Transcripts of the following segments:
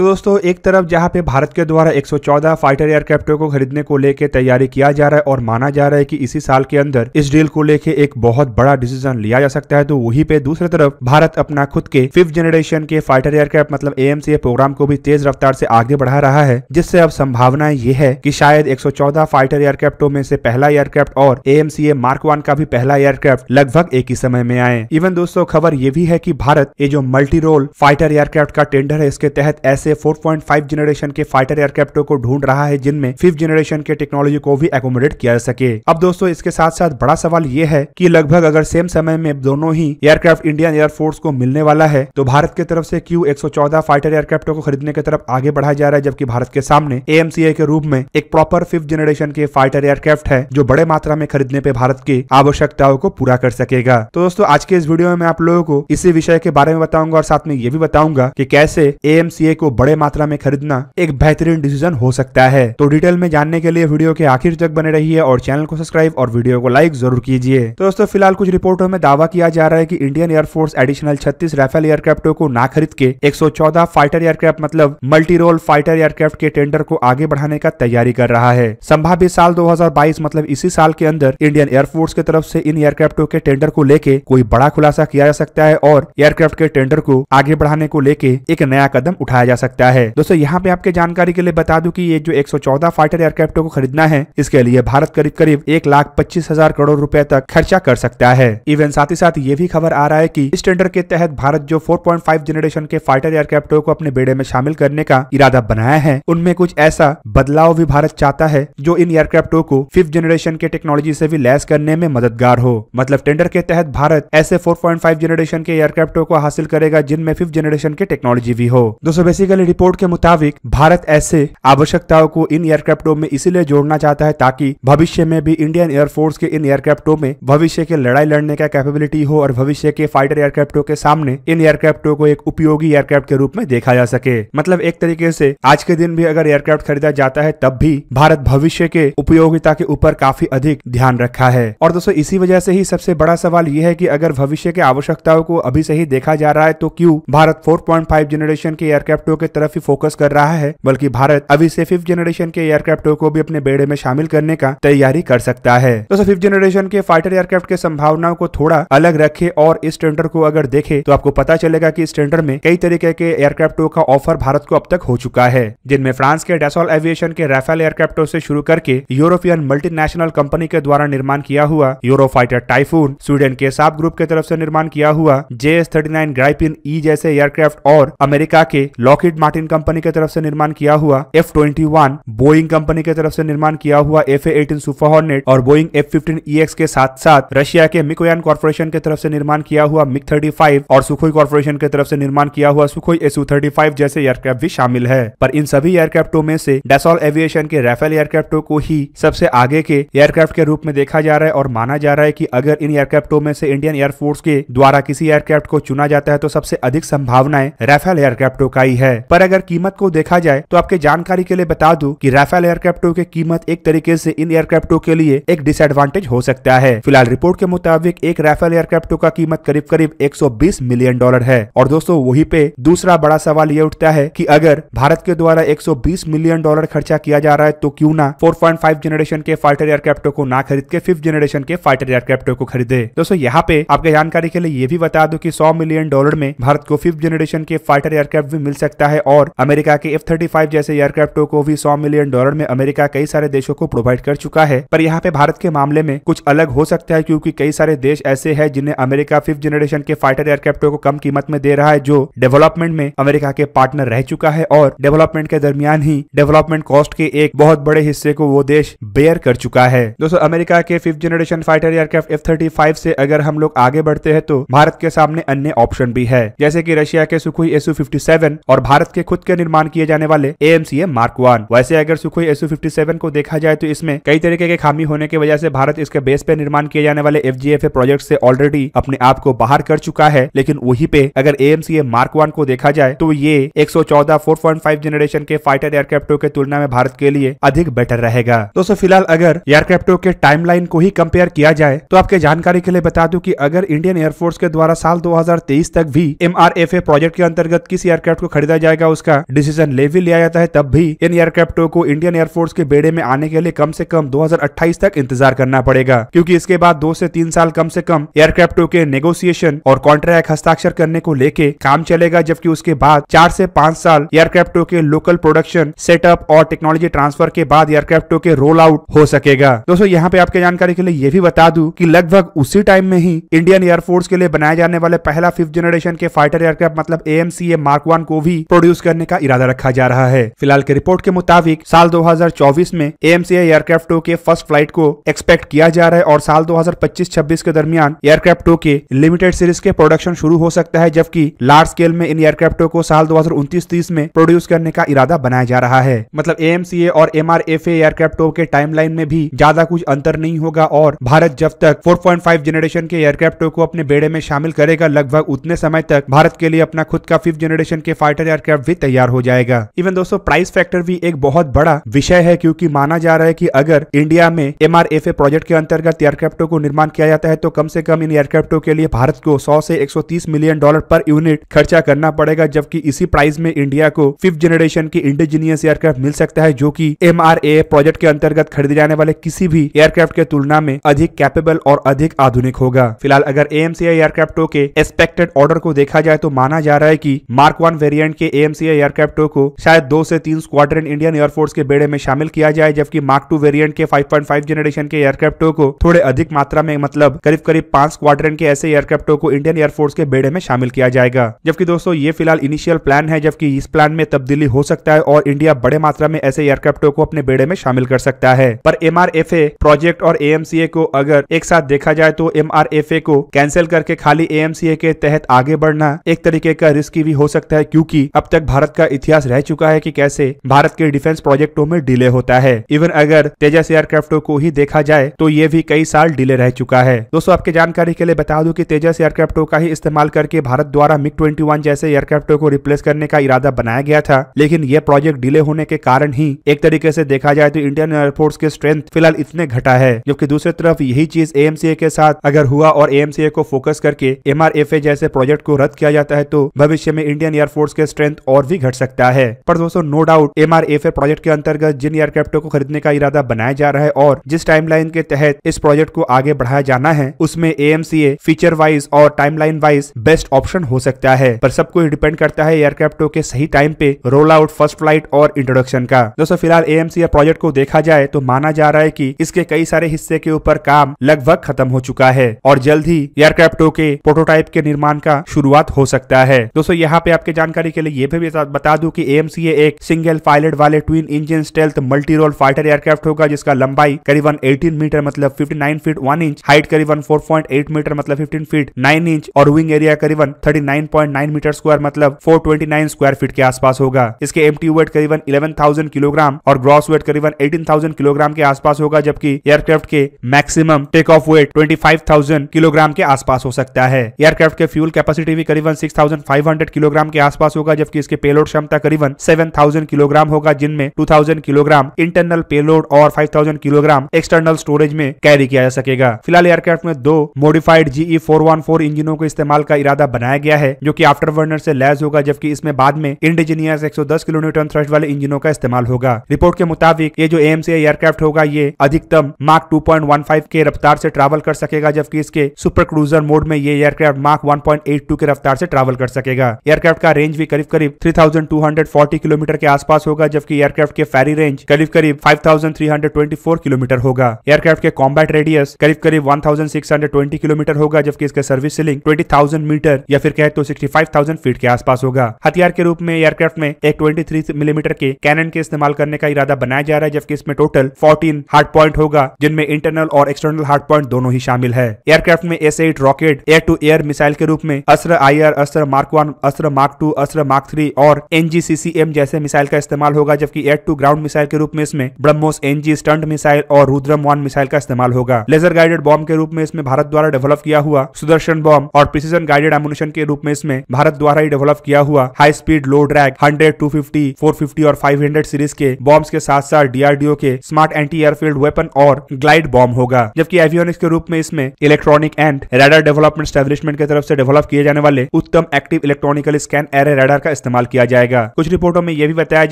तो दोस्तों एक तरफ जहां पे भारत के द्वारा 114 फाइटर एयरक्राफ्टों को खरीदने को लेकर तैयारी किया जा रहा है और माना जा रहा है कि इसी साल के अंदर इस डील को लेकर एक बहुत बड़ा डिसीजन लिया जा सकता है, तो वहीं पे दूसरी तरफ भारत अपना खुद के 5th जनरेशन के फाइटर एयरक्राफ्ट मतलब AMCA प्रोग्राम को भी तेज रफ्तार से आगे बढ़ा रहा है, जिससे अब संभावना ये है कि शायद 114 फाइटर एयरक्राफ्टों में से पहला एयरक्राफ्ट और AMCA मार्क 1 का भी पहला एयरक्राफ्ट लगभग एक ही समय में आए। इवन दोस्तों खबर ये भी है कि भारत ये जो मल्टी रोल फाइटर एयरक्राफ्ट का टेंडर है इसके तहत ऐसे 4.5 जनरेशन के फाइटर एयरक्राफ्टों को ढूंढ रहा है जिनमें 5th जनरेशन के टेक्नोलॉजी को भी एकोमोडेट किया जा सके। अब दोस्तों इसके साथ साथ बड़ा सवाल ये है कि लगभग अगर सेम समय में दोनों ही एयरक्राफ्ट इंडियन एयरफोर्स को मिलने वाला है तो भारत की तरफ से क्यों 114 फाइटर एयरक्राफ्टों को खरीदने की तरफ आगे बढ़ा जा रहा है, जबकि भारत के सामने AMCA के रूप में एक प्रॉपर 5th जनरेशन के फाइटर एयरक्राफ्ट है जो बड़े मात्रा में खरीदने पे भारत की आवश्यकताओं को पूरा कर सकेगा। तो दोस्तों आज के इस वीडियो में आप लोगों को इसी विषय के बारे में बताऊंगा और साथ में ये भी बताऊंगा कि कैसे AMCA को बड़े मात्रा में खरीदना एक बेहतरीन डिसीजन हो सकता है। तो डिटेल में जानने के लिए वीडियो के आखिर तक बने रहिए और चैनल को सब्सक्राइब और वीडियो को लाइक जरूर कीजिए। तो दोस्तों फिलहाल कुछ रिपोर्टों में दावा किया जा रहा है कि इंडियन एयरफोर्स एडिशनल 36 राफेल एयरक्राफ्टों को ना खरीद के 114 फाइटर एयरक्राफ्ट मतलब मल्टी रोल फाइटर एयरक्राफ्ट के टेंडर को आगे बढ़ाने का तैयारी कर रहा है। संभाव्य साल 2022 मतलब इसी साल के अंदर इंडियन एयरफोर्स की तरफ से इन एयरक्राफ्टों के टेंडर को लेके कोई बड़ा खुलासा किया जा सकता है और एयरक्राफ्ट के टेंडर को आगे बढ़ाने को लेके एक नया कदम उठाया जा सकता है। दोस्तों यहाँ पे आपके जानकारी के लिए बता दूं कि ये जो 114 फाइटर एयरक्राफ्टों को खरीदना है इसके लिए भारत करीब करीब 1,25,000 करोड़ रुपए तक खर्चा कर सकता है। इवन साथ ही साथ ये भी खबर आ रहा है कि इस टेंडर के तहत भारत जो 4.5 जनरेशन के फाइटर एयरक्राफ्टों को अपने बेड़े में शामिल करने का इरादा बनाया है उनमें कुछ ऐसा बदलाव भी भारत चाहता है जो इन एयरक्राफ्टों को 5th जनरेशन के टेक्नोलॉजी से भी लैस करने में मददगार हो। मतलब टेंडर के तहत भारत ऐसे 4.5 जनरेशन के एयरक्राफ्टों को हासिल करेगा जिनमें 5th जनरेशन के टेक्नोलॉजी भी हो। दोस्तों बेसिकली रिपोर्ट के मुताबिक भारत ऐसे आवश्यकताओं को इन एयरक्राफ्टों में इसीलिए जोड़ना चाहता है ताकि भविष्य में भी इंडियन एयरफोर्स के इन एयरक्राफ्टों में भविष्य के लड़ाई लड़ने का कैपेबिलिटी हो और भविष्य के फाइटर एयरक्राफ्टों के सामने इन एयरक्राफ्टों को एक उपयोगी एयरक्राफ्ट के रूप में देखा जा सके। मतलब एक तरीके से आज के दिन भी अगर एयरक्राफ्ट खरीदा जाता है तब भी भारत भविष्य के उपयोगिता के ऊपर काफी अधिक ध्यान रखा है। और दोस्तों इसी वजह से ही सबसे बड़ा सवाल यह है कि अगर भविष्य के आवश्यकताओं को अभी से ही देखा जा रहा है तो क्यों भारत 4.5 जनरेशन के एयरक्राफ्टों की तरफ ही फोकस कर रहा है, बल्कि भारत अभी से 5th जनरेशन के एयरक्राफ्टों को भी अपने बेड़े में शामिल करने का तैयारी कर सकता है। दोस्तों 5th जनरेशन के फाइटर एयरक्राफ्ट के संभावनाओं को थोड़ा अलग रखे और इस टेंडर को अगर देखे तो आपको पता चलेगा कि इस टेंडर में कई तरीके के एयरक्राफ्टों का ऑफर भारत को अब तक हो चुका है, जिनमें फ्रांस के डासॉल्ट एविएशन के राफेल एयरक्राफ्टों से शुरू करके यूरोपियन मल्टीनेशनल कंपनी के द्वारा निर्माण किया हुआ यूरोफाइटर टाइफून, स्वीडन के साब ग्रुप के तरफ से निर्माण किया हुआ JF-39 ग्राइपिन E जैसे एयरक्राफ्ट और अमेरिका के लॉकहीड मार्टिन कंपनी के तरफ से निर्माण किया हुआ F-21, बोइंग कंपनी के तरफ से निर्माण किया हुआ F/A-18 सुपर हॉर्नेट और बोइंग F-15 के साथ साथ रशिया के मिकोयान कॉर्पोरेशन के तरफ से निर्माण किया हुआ MiG-35 और सुखोई कॉर्पोरेशन के तरफ से निर्माण किया हुआ सुखोई Su-35 जैसे एयरक्राफ्ट भी शामिल है। पर इन सभी एयरक्राफ्टों में से डासॉल्ट एविएशन के राफेल एयरक्राफ्टों को ही सबसे आगे के एयरक्राफ्ट के रूप में देखा जा रहा है और माना जा रहा है कि अगर इन एयरक्राफ्टों में से इंडियन एयरफोर्स के द्वारा किसी एयरक्राफ्ट को चुना जाता है तो सबसे अधिक संभावनाएं राफेल एयरक्राफ्टों का ही है। पर अगर कीमत को देखा जाए तो आपके जानकारी के लिए बता दूं कि राफेल एयरक्राफ्टों की कीमत एक तरीके से इन एयरक्राफ्टों के लिए एक डिसएडवांटेज हो सकता है। फिलहाल रिपोर्ट के मुताबिक एक राफेल एयरक्राफ्टों का कीमत करीब करीब $120 मिलियन है। और दोस्तों वही पे दूसरा बड़ा सवाल ये उठता है कि अगर भारत के द्वारा $120 मिलियन खर्चा किया जा रहा है तो क्यों ना 4.5 जनरेशन के फाइटर एयरक्राफ्टों को ना खरीद के 5th जनरेशन के फाइटर एयरक्राफ्टों को खरीदे। दोस्तों यहाँ पे आपके जानकारी के लिए ये भी बता दो कि $100 मिलियन में भारत को 5th जनरेशन के फाइटर एयरक्राफ्ट भी मिल सकता है और अमेरिका के F-35 जैसे एयरक्राफ्टों को भी $100 मिलियन में अमेरिका कई सारे देशों को प्रोवाइड कर चुका है। पर यहाँ पे भारत के मामले में कुछ अलग हो सकता है क्योंकि कई सारे देश ऐसे है जिन्हें अमेरिका 5th जनरेशन के फाइटर एयरक्राफ्टों को कम कीमत में दे रहा है, जो डेवलपमेंट में अमेरिका के पार्टनर रह चुका है और डेवलपमेंट के दरमियान ही डेवलपमेंट कॉस्ट के एक बहुत बड़े हिस्से को वो देश बेयर कर चुका है। दोस्तों अमेरिका के 5th generation fighter aircraft F-35 से अगर हम लोग आगे बढ़ते हैं तो भारत के सामने अन्य ऑप्शन भी है, जैसे कि रशिया के सुखोई Su-57 और भारत के खुद के निर्माण किए जाने वाले AMCA मार्क 1। वैसे अगर सुखोई Su-57 को देखा जाए तो इसमें कई तरीके के खामी होने की वजह से भारत इसके बेस पे निर्माण किए जाने वाले FGFA प्रोजेक्ट से ऑलरेडी अपने आप को बाहर कर चुका है। लेकिन वही पे अगर AMCA मार्क 1 को देखा जाए तो ये 114 4.5 जनरेशन के फाइटर एयरक्राफ्टों के तुलना में भारत के लिए अधिक बेटर रहेगा। दोस्तों फिलहाल अगर एयरक्राफ्टों के टाइमलाइन को ही कंपेयर किया जाए तो आपके जानकारी के लिए बता दूं कि अगर इंडियन एयरफोर्स के द्वारा साल 2023 तक भी MRFA प्रोजेक्ट के अंतर्गत किसी एयरक्राफ्ट को खरीदा जाए जाएगा उसका डिसीजन ले भी लिया जाता है, तब भी इन एयरक्राफ्टों को इंडियन एयरफोर्स के बेड़े में आने के लिए कम से कम 2028 तक इंतजार करना पड़ेगा, क्योंकि इसके बाद 2 से 3 साल कम से कम एयरक्राफ्टों के नेगोशिएशन और कॉन्ट्रैक्ट हस्ताक्षर करने को लेके काम चलेगा, जबकि उसके बाद 4 से 5 साल एयरक्राफ्टों के लोकल प्रोडक्शन सेटअप और टेक्नोलॉजी ट्रांसफर के बाद एयरक्राफ्टों के रोल आउट हो सकेगा। दोस्तों यहाँ पे आपके जानकारी के लिए ये भी बता दूं कि लगभग उसी टाइम में ही इंडियन एयरफोर्स के लिए बनाए जाने वाले पहला 5th जनरेशन के फाइटर एयरक्राफ्ट मतलब AMCA Mark 1 को भी प्रोड्यूस करने का इरादा रखा जा रहा है। फिलहाल के रिपोर्ट के मुताबिक साल 2024 में AMCA एयरक्राफ्टों के फर्स्ट फ्लाइट को एक्सपेक्ट किया जा रहा है और साल 2025-26 के दरमियान एयरक्राफ्टों के लिमिटेड सीरीज के प्रोडक्शन शुरू हो सकता है, जबकि लार्ज स्केल में इन एयरक्राफ्टों को साल 2029-30 में प्रोड्यूस करने का इरादा बनाया जा रहा है। मतलब AMCA और MRFA एयरक्राफ्टों के टाइमलाइन में भी ज्यादा कुछ अंतर नहीं होगा और भारत जब तक 4.5 जनरेशन के एयरक्राफ्टों को अपने बेड़े में शामिल करेगा, लगभग उतने समय तक भारत के लिए अपना खुद का 5th जनरेशन के फाइटर एयरक्राफ्ट भी तैयार हो जाएगा। इवन दोस्तों प्राइस फैक्टर भी एक बहुत बड़ा विषय है, क्योंकि माना जा रहा है कि अगर इंडिया में MRFA प्रोजेक्ट के अंतर्गत एयरक्राफ्टों को निर्माण किया जाता है तो कम से कम इन एयरक्राफ्टों के लिए भारत को 100 से 130 मिलियन डॉलर पर यूनिट खर्चा करना पड़ेगा, जबकि इसी प्राइस में इंडिया को 5th जनरेशन की इंडिजीनियस एयरक्राफ्ट मिल सकता है, जो कि MRA प्रोजेक्ट के अंतर्गत खरीदे जाने वाले किसी भी एयरक्राफ्ट के तुलना में अधिक कैपेबल और अधिक आधुनिक होगा। फिलहाल अगर AMCA एयरक्राफ्टों के एक्सपेक्टेड ऑर्डर को देखा जाए तो माना जा रहा है कि Mark 1 वेरिएंट के AMCA एयरक्राफ्टों को शायद 2 से 3 स्क्वाड्रन इंडियन एयरफोर्स के बेड़े में शामिल किया जाए, जबकि Mark 2 वेरिएंट के 5.5 जनरेशन के एयरक्राफ्टों को थोड़े अधिक मात्रा में मतलब करीब 5 स्क्वाड्रन के ऐसे एयरक्राफ्टों को इंडियन एयरफोर्स के बेड़े में शामिल किया जाएगा। जबकि दोस्तों ये फिलहाल इनिशियल प्लान है, जबकि इस प्लान में तब्दीली हो सकता है और इंडिया बड़े मात्रा में ऐसे एयरक्राफ्टों को अपने बेड़े में शामिल कर सकता है। पर MRFA प्रोजेक्ट और AMCA को अगर एक साथ देखा जाए तो MRFA को कैंसिल करके खाली AMCA के तहत आगे बढ़ना एक तरीके का रिस्की भी हो सकता है, क्योंकि अब तक भारत का इतिहास रह चुका है कि कैसे भारत के डिफेंस प्रोजेक्टों में डिले होता है। इवन अगर तेजस एयरक्राफ्टों को ही देखा जाए तो ये भी कई साल डिले रह चुका है। दोस्तों आपके जानकारी के लिए बता दूं कि तेजस एयरक्राफ्टों का ही इस्तेमाल करके भारत द्वारा MiG-21 जैसे एयरक्राफ्टों को रिप्लेस करने का इरादा बनाया गया था, लेकिन यह प्रोजेक्ट डिले होने के कारण ही एक तरीके से देखा जाए तो इंडियन एयरफोर्स के स्ट्रेंथ फिलहाल इतने घटा है। जबकि दूसरी तरफ यही चीज AMCA के साथ अगर हुआ और AMCA को फोकस करके MRFA जैसे प्रोजेक्ट को रद्द किया जाता है तो भविष्य में इंडियन एयरफोर्स के स्ट्रेंथ और भी घट सकता है। पर दोस्तों नो डाउट MRFA प्रोजेक्ट के अंतर्गत जिन एयरक्राफ्टों को खरीदने का इरादा बनाया जा रहा है और जिस टाइमलाइन के तहत इस प्रोजेक्ट को आगे बढ़ाया जाना है, उसमें AMCA फीचर वाइज और टाइमलाइन वाइज बेस्ट ऑप्शन हो सकता है। पर सब कुछ डिपेंड करता है एयरक्राफ्टों के सही टाइम पे रोल आउट, फर्स्ट फ्लाइट और इंट्रोडक्शन का। दोस्तों फिलहाल AMCA प्रोजेक्ट को देखा जाए तो माना जा रहा है कि इसके कई सारे हिस्से के ऊपर काम लगभग खत्म हो चुका है और जल्द ही एयरक्राफ्टों के प्रोटोटाइप के निर्माण का शुरुआत हो सकता है। दोस्तों यहाँ पे आपके जानकारी के लिए ये भी बता दूं कि AMCA एक सिंगल पायलट वाले twin engine stealth multi role fighter aircraft होगा, जिसका लंबाई करीबन 18 मीटर मतलब 59 फीट 1 इंच, हाइट करीबन 4.8 मीटर मतलब 15 फीट 9 इंच और विंग एरिया करीबन 39.9 मीटर स्क्वायर मतलब 429 स्क्वायर फीट के आसपास होगा। इसके एम्प्टी वेट करीबन 11,000 किलोग्राम और ग्रॉस वेट करीबन 18,000 किलोग्राम के आसपास होगा, जबकि एयरक्राफ्ट के maximum take off weight 25,000 kilogram के आसपास हो सकता है। एयरक्राफ्ट के फ्यूल कैपेसिटी भी करीबन 6,500 किलोग्राम के आसपास होगा, जबकि इसके पेलोड क्षमता करीबन 7,000 किलोग्राम होगा, जिनमें 2,000 किलोग्राम इंटरनल पेलोड और 5,000 किलोग्राम एक्सटर्नल स्टोरेज में कैरी किया जा सकेगा। फिलहाल एयरक्राफ्ट में 2 मॉडिफाइड GE F414 इंजनों के इस्तेमाल का इरादा बनाया गया है, जो कि आफ्टर बर्नर से लैस होगा, जबकि इसमें बाद में इंडिजीनियस 110 किलोन्यूटन थ्रस्ट वाले इंजनों का इस्तेमाल होगा। रिपोर्ट के मुताबिक ये जो AMCA एयरक्राफ्ट होगा ये अधिकतम मार्क 2.15 के रफ्तार से ट्रैवल कर सकेगा, जबकि इसके सुपर क्रूजर मोड में ये एयरक्राफ्ट मार्क 1.82 के रफ्तार से ट्रैवल कर सकेगा। एयरक्राफ्ट का रेंज भी करीब 3,240 किलोमीटर के आसपास होगा, जबकि एयरक्राफ्ट के फेरी रेंज करीब 5,324 किलोमीटर होगा। एयरक्राफ्ट के कॉम्बैट रेडियस करीब 1,620 किलोमीटर होगा, जबकि इसका सर्विस सीलिंग 20,000 मीटर या फिर कहे तो 65,000 फीट के आसपास होगा। हथियार के रूप में एयरक्राफ्ट में एक 23 मिलीमीटर के कैनन के इस्तेमाल करने का इरादा बनाया जा रहा है, जबकि इसमें टोटल 14 हार्ड पॉइंट होगा, जिनमें इंटरनल और एक्सटर्नल हार्ड पॉइंट दोनों ही शामिल है। एयरक्राफ्ट में S-8 rocket air to air missile के रूप में अस्त्र IR, अस्त्र Mark 1, अस्त्र Mark 2, अस्त्र Mark 3 और NGCCM जैसे मिसाइल का इस्तेमाल होगा, जबकि एयर टू ग्राउंड मिसाइल के रूप में इसमें ब्रह्मोस NG स्टंट मिसाइल और रुद्रम 1 मिसाइल का इस्तेमाल होगा। लेजर गाइडेड बॉम्ब के रूप में इसमें भारत द्वारा डेवलप किया हुआ सुदर्शन बॉम्ब और प्रिसीजन गाइडेड एमुनेशन के रूप में इसमें भारत द्वारा ही डेवलप किया हुआ हाई स्पीड लो ड्रैग 100, 250, 450 और 500 सीरीज के बॉम्ब्स के साथ साथ DRDO के स्मार्ट एंटी एयरफील्ड वेपन और ग्लाइड बॉम्ब होगा। जबकि एवियोनिक्स के रूप में इसमें electronic and radar development establishment की तरफ से डेवलप किए जाने वाले Uttam active electronical scan array radar का का इस्तेमाल किया जाएगा। कुछ रिपोर्टों में यह भी बताया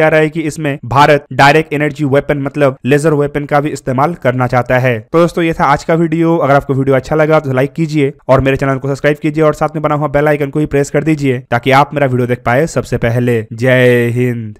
जा रहा है कि इसमें भारत डायरेक्ट एनर्जी वेपन मतलब लेजर वेपन का भी इस्तेमाल करना चाहता है। तो दोस्तों ये था आज का वीडियो। अगर आपको वीडियो अच्छा लगा तो लाइक कीजिए और मेरे चैनल को सब्सक्राइब कीजिए और साथ में बना हुआ बेल आइकन को ही प्रेस कर दीजिए ताकि आप मेरा वीडियो देख पाए सबसे पहले। जय हिंद।